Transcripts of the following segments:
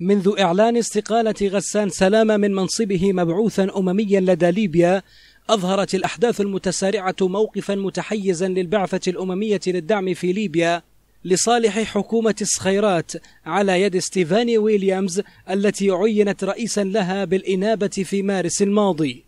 منذ إعلان استقالة غسان سلامة من منصبه مبعوثا أمميا لدى ليبيا، أظهرت الأحداث المتسارعة موقفا متحيزا للبعثة الأممية للدعم في ليبيا لصالح حكومة الصخيرات على يد ستيفاني ويليامز التي عينت رئيسا لها بالإنابة في مارس الماضي،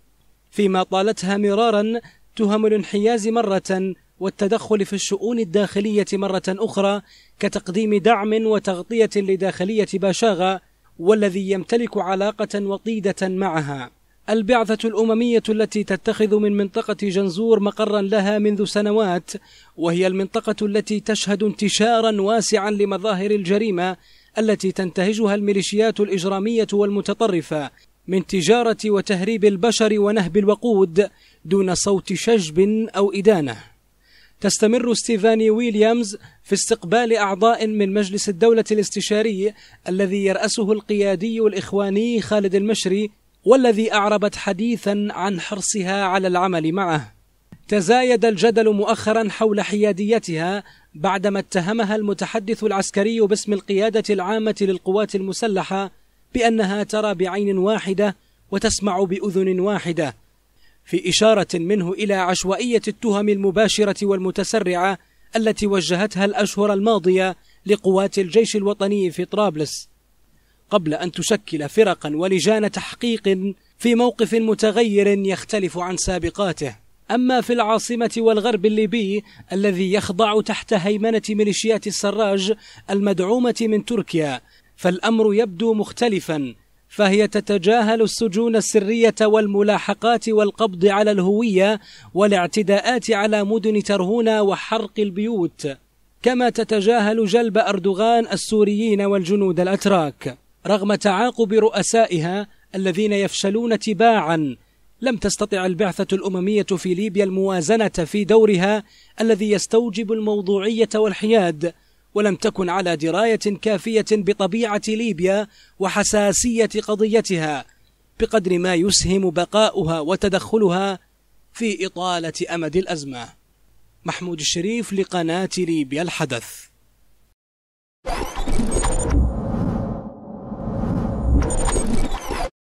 فيما طالتها مرارا تهم الانحياز مرة والتدخل في الشؤون الداخلية مرة أخرى، كتقديم دعم وتغطية لداخلية باشاغة والذي يمتلك علاقة وطيدة معها. البعثة الأممية التي تتخذ من منطقة جنزور مقرا لها منذ سنوات، وهي المنطقة التي تشهد انتشارا واسعا لمظاهر الجريمة التي تنتهجها الميليشيات الإجرامية والمتطرفة من تجارة وتهريب البشر ونهب الوقود دون صوت شجب أو إدانة. تستمر ستيفاني ويليامز في استقبال أعضاء من مجلس الدولة الاستشاري الذي يرأسه القيادي الإخواني خالد المشري، والذي أعربت حديثا عن حرصها على العمل معه. تزايد الجدل مؤخرا حول حياديتها بعدما اتهمها المتحدث العسكري باسم القيادة العامة للقوات المسلحة بأنها ترى بعين واحدة وتسمع بأذن واحدة، في إشارة منه إلى عشوائية التهم المباشرة والمتسرعة التي وجهتها الأشهر الماضية لقوات الجيش الوطني في طرابلس، قبل أن تشكل فرقا ولجان تحقيق في موقف متغير يختلف عن سابقاته. أما في العاصمة والغرب الليبي الذي يخضع تحت هيمنة ميليشيات السراج المدعومة من تركيا، فالأمر يبدو مختلفا، فهي تتجاهل السجون السرية والملاحقات والقبض على الهوية والاعتداءات على مدن ترهونة وحرق البيوت، كما تتجاهل جلب أردوغان السوريين والجنود الأتراك. رغم تعاقب رؤسائها الذين يفشلون تباعا، لم تستطع البعثة الأممية في ليبيا الموازنة في دورها الذي يستوجب الموضوعية والحياد، ولم تكن على دراية كافية بطبيعة ليبيا وحساسية قضيتها بقدر ما يسهم بقاؤها وتدخلها في إطالة أمد الأزمة. محمود الشريف لقناة ليبيا الحدث.